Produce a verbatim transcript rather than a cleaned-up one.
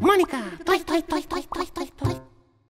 Monica, toy, toy, toy, toy.